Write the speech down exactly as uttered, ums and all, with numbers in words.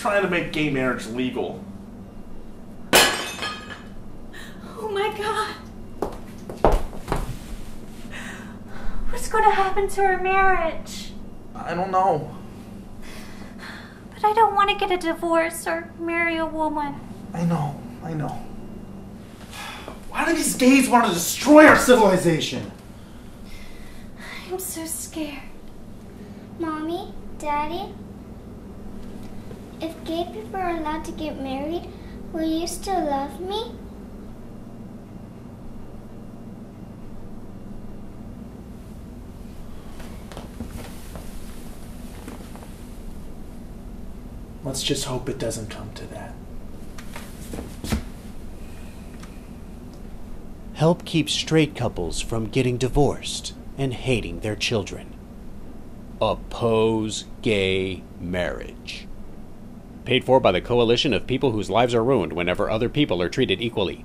trying to make gay marriage legal. Oh my God. What's going to happen to her marriage? I don't know. But I don't want to get a divorce or marry a woman. I know, I know. Why do these gays want to destroy our civilization? I'm so scared. Mommy, Daddy, if gay people are allowed to get married, will you still love me? Let's just hope it doesn't come to that. Help keep straight couples from getting divorced and hating their children. Oppose gay marriage. Paid for by the coalition of people whose lives are ruined whenever other people are treated equally.